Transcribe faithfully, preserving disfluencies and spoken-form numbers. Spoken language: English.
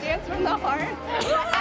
Dance from the heart.